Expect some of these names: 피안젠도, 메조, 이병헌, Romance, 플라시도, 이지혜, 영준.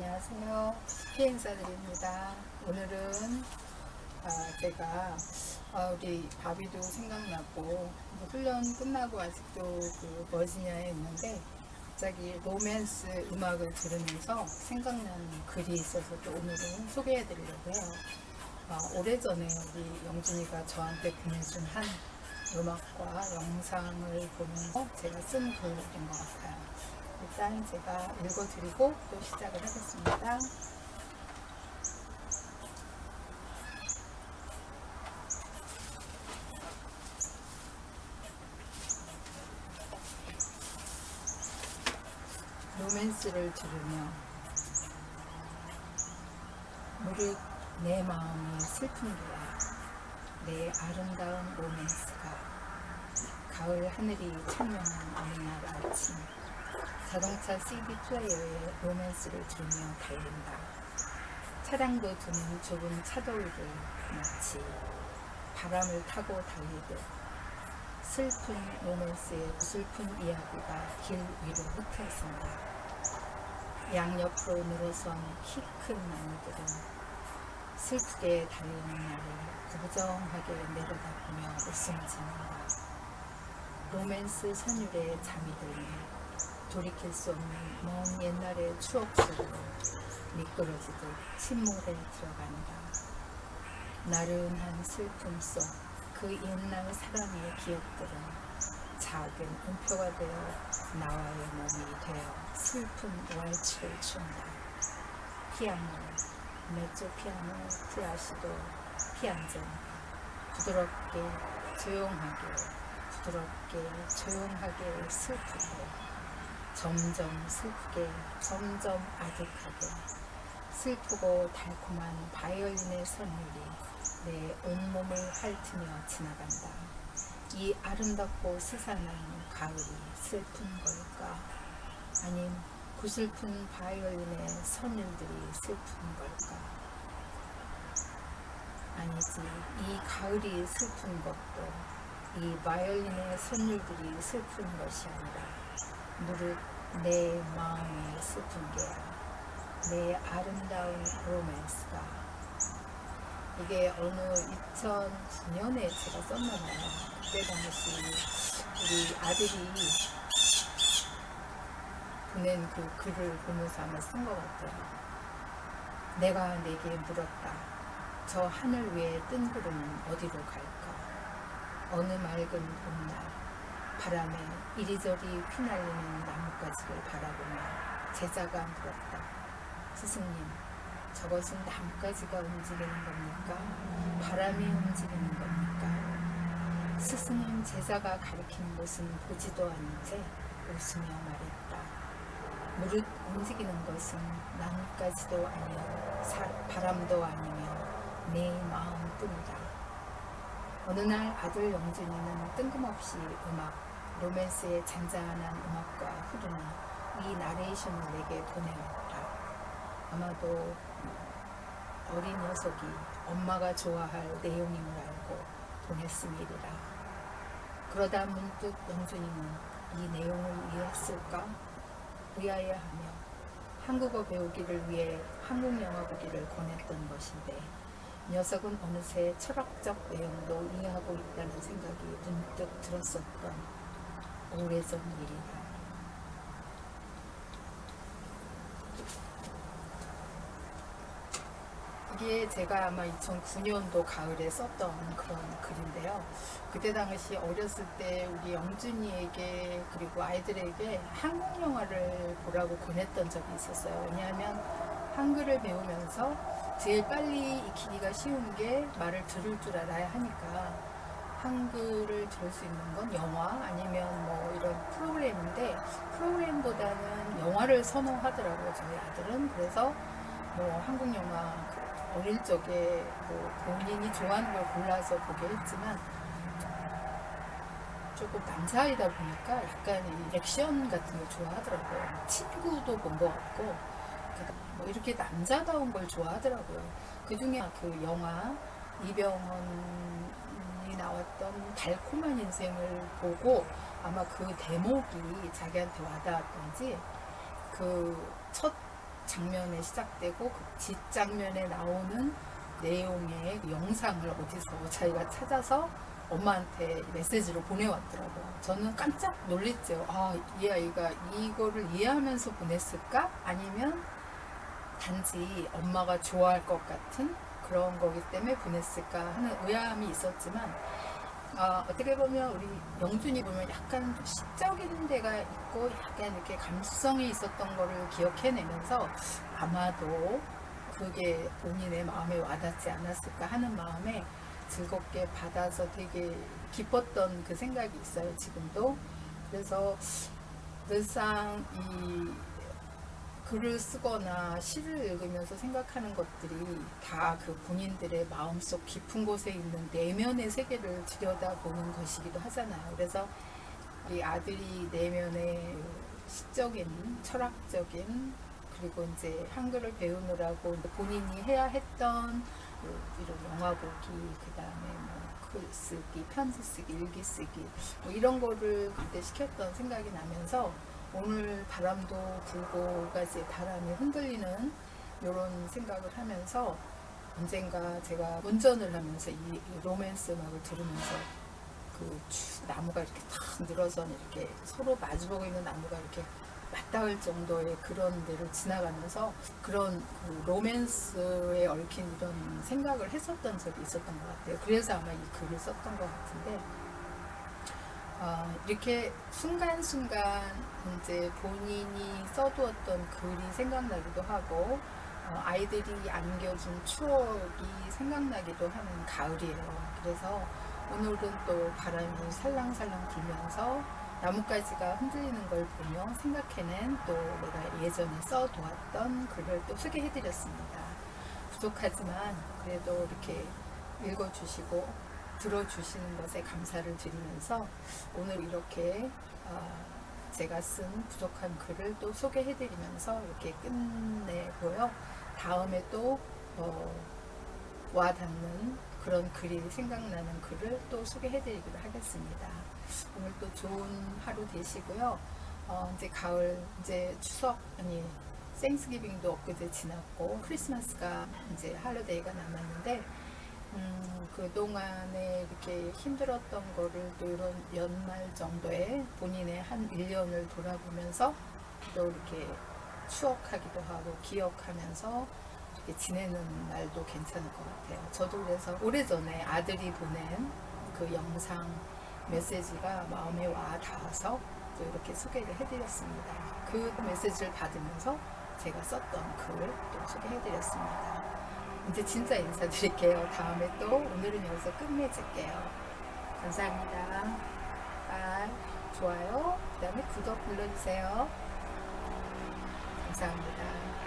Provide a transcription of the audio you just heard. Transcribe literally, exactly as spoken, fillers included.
안녕하세요. 피행사들입니다. 오늘은 아, 제가 아, 우리 바비도 생각나고 훈련 끝나고 아직도 그 버지니아에 있는데 갑자기 로맨스 음악을 들으면서 생각나는 글이 있어서 또 오늘은 소개해 드리려고 해요. 아, 오래전에 우리 영준이가 저한테 보내준 한 음악과 영상을 보면서 제가 쓴 글인 것 같아요. 일단 제가 읽어드리고 또 시작을 하겠습니다. 로맨스를 들으며 무릇 내 마음이 슬픈데야 내 아름다운 로맨스가 가을 하늘이 찬명한 어느 날 아침 자동차 씨디 플레이어에 로맨스를 들으며 달린다. 차량도 드는 좁은 차돌들 마치 바람을 타고 달리듯 슬픈 로맨스의 슬픈 이야기가 길 위로 흩어진다. 양옆으로 늘어선 키 큰 나무들은 슬프게 달리는 나를 고정하게 내려다보며 웃음 짓는다. 로맨스 선율에 잠이 들며 돌이킬 수 없는 먼 옛날의 추억 속으로 미끄러지듯 침몰에 들어간다. 나른한 슬픔 속 그 옛날 사랑의 기억들은 작은 음표가 되어 나와의 몸이 되어 슬픈 왈츠를 춘다. 피아노, 메조 피아노, 플라시도, 피안젠도 부드럽게 조용하게 부드럽게 조용하게 슬프고 점점 슬프게, 점점 아득하게 슬프고 달콤한 바이올린의 선율이 내 온몸을 핥으며 지나간다. 이 아름답고 스산한 가을이 슬픈 걸까? 아님 구슬픈 바이올린의 선율들이 슬픈 걸까? 아니지, 이 가을이 슬픈 것도 이 바이올린의 선율들이 슬픈 것이 아니라 무릇 내 마음이 슬픈 게야 내 아름다운 로맨스가. 이게 어느 이천구 년에 제가 썼나봐요. 그때 당시 우리 아들이 보낸 그 글을 보면서 아마 쓴 것 같아요. 내가 내게 물었다. 저 하늘 위에 뜬 구름은 어디로 갈까? 어느 맑은 봄날 바람에 이리저리 휘날리는 나뭇가지를 바라보며 제자가 물었다. 스승님, 저것은 나뭇가지가 움직이는 겁니까? 바람이 움직이는 겁니까? 스승님 제자가 가리키는 것은 보지도 않은 채 웃으며 말했다. 무릇 움직이는 것은 나뭇가지도 아니며 사, 바람도 아니며 내 마음뿐이다. 어느 날 아들 영준이는 뜬금없이 음악 로맨스의 잔잔한 음악과 흐르는 이 나레이션을 내게 보내왔다. 아마도 어린 녀석이 엄마가 좋아할 내용임을 알고 보냈음이리라. 그러다 문득 영준이는 이 내용을 이해했을까? 의아해하며 한국어 배우기를 위해 한국 영화 보기를 권했던 것인데 녀석은 어느새 철학적 내용도 이해하고 있다는 생각이 문득 들었었던 오래전 일이다. 이게 제가 아마 이천구 년도 가을에 썼던 그런 글인데요. 그때 당시 어렸을 때 우리 영준이에게 그리고 아이들에게 한국 영화를 보라고 권했던 적이 있었어요. 왜냐하면 한글을 배우면서 제일 빨리 익히기가 쉬운 게 말을 들을 줄 알아야 하니까 한글을 들을 수 있는 건 영화 아니면 뭐 이런 프로그램인데 프로그램보다는 영화를 선호하더라고요. 저희 아들은. 그래서 뭐 한국 영화 어릴 적에 뭐 본인이 좋아하는 걸 골라서 보게 했지만 조금 남자이다 보니까 약간 이 액션 같은 걸 좋아하더라고요. 친구도 본 것 같고 뭐 이렇게 남자다운 걸 좋아하더라고요. 그중에 그 영화 이병헌 나왔던 달콤한 인생을 보고 아마 그 대목이 자기한테 와닿았던지 그 첫 장면에 시작되고 그 뒷장면에 나오는 내용의 영상을 어디서 자기가 찾아서 엄마한테 메시지로 보내왔더라고요. 저는 깜짝 놀랐죠. 아, 이 아이가 이거를 이해하면서 보냈을까? 아니면 단지 엄마가 좋아할 것 같은 그런 거기 때문에 보냈을까 하는 의아함이 있었지만, 아, 어떻게 보면 우리 영준이 보면 약간 시적인 데가 있고 약간 이렇게 감수성이 있었던 거를 기억해내면서 아마도 그게 본인의 마음에 와닿지 않았을까 하는 마음에 즐겁게 받아서 되게 기뻤던 그 생각이 있어요, 지금도. 그래서 늘상 이 글을 쓰거나 시를 읽으면서 생각하는 것들이 다 그 본인들의 마음속 깊은 곳에 있는 내면의 세계를 들여다보는 것이기도 하잖아요. 그래서 이 아들이 내면의 시적인, 철학적인, 그리고 이제 한글을 배우느라고 본인이 해야 했던 이런 영화 보기, 그 다음에 뭐 글 쓰기, 편지 쓰기, 일기 쓰기, 뭐 이런 거를 그때 시켰던 생각이 나면서, 오늘 바람도 불고가 이제 바람이 흔들리는 이런 생각을 하면서, 언젠가 제가 운전을 하면서 이 로맨스 음악을 들으면서 그 나무가 이렇게 탁 늘어서 이렇게 서로 마주보고 있는 나무가 이렇게 맞닿을 정도의 그런 데를 지나가면서 그런 그 로맨스에 얽힌 이런 생각을 했었던 적이 있었던 것 같아요. 그래서 아마 이 글을 썼던 것 같은데, 어, 이렇게 순간순간 이제 본인이 써두었던 글이 생각나기도 하고, 어, 아이들이 안겨준 추억이 생각나기도 하는 가을이에요. 그래서 오늘은 또 바람이 살랑살랑 불면서 나뭇가지가 흔들리는 걸 보며 생각해낸, 또 내가 예전에 써두었던 글을 또 소개해드렸습니다. 부족하지만 그래도 이렇게 읽어주시고 들어주시는 것에 감사를 드리면서, 오늘 이렇게 제가 쓴 부족한 글을 또 소개해드리면서 이렇게 끝내고요. 다음에 또 와닿는 그런 글이 생각나는 글을 또 소개해드리기로 하겠습니다. 오늘 또 좋은 하루 되시고요. 어, 이제 가을, 이제 추석, 아니 땡스기빙도 엊그제 지났고 크리스마스가 이제 할리데이가 남았는데, 음, 그동안에 이렇게 힘들었던 거를 또 이런 연말 정도에 본인의 한 일 년을 돌아보면서 또 이렇게 추억하기도 하고 기억하면서 이렇게 지내는 날도 괜찮을 것 같아요. 저도 그래서 오래전에 아들이 보낸 그 영상 메시지가 마음에 와 닿아서 또 이렇게 소개를 해드렸습니다. 그 메시지를 받으면서 제가 썼던 글을 또 소개해드렸습니다. 이제 진짜 인사드릴게요. 다음에 또 오늘은 여기서 끝내줄게요. 감사합니다. 아, 좋아요, 그 다음에 구독 눌러주세요. 감사합니다.